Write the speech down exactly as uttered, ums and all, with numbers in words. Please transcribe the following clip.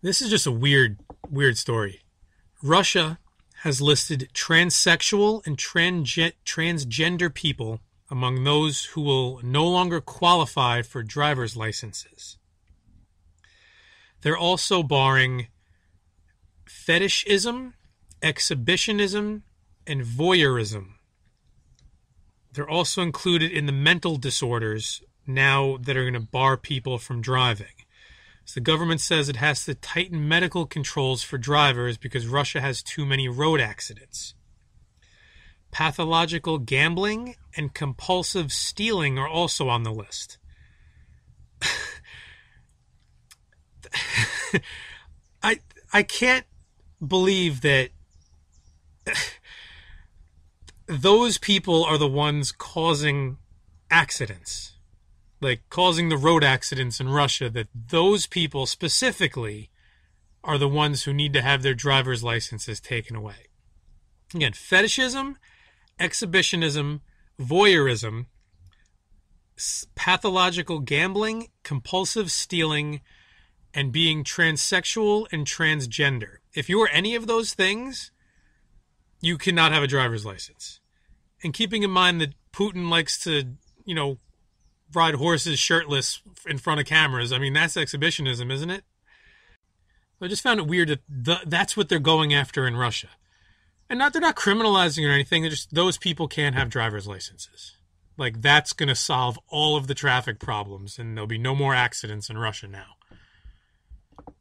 This is just a weird, weird story. Russia has listed transsexual and transge- transgender people among those who will no longer qualify for driver's licenses. They're also barring fetishism, exhibitionism, and voyeurism. They're also included in the mental disorders now that are going to bar people from driving. So the government says it has to tighten medical controls for drivers because Russia has too many road accidents. Pathological gambling and compulsive stealing are also on the list. I I can't believe that those people are the ones causing accidents. Like causing the road accidents in Russia, that those people specifically are the ones who need to have their driver's licenses taken away. Again, fetishism, exhibitionism, voyeurism, pathological gambling, compulsive stealing, and being transsexual and transgender. If you are any of those things, you cannot have a driver's license. And keeping in mind that Putin likes to, you know, ride horses shirtless in front of cameras. I mean, that's exhibitionism, isn't it? I just found it weird that the, that's what they're going after in Russia. And not they're not criminalizing or anything. They're just those people can't have driver's licenses. Like, that's going to solve all of the traffic problems, and there'll be no more accidents in Russia now.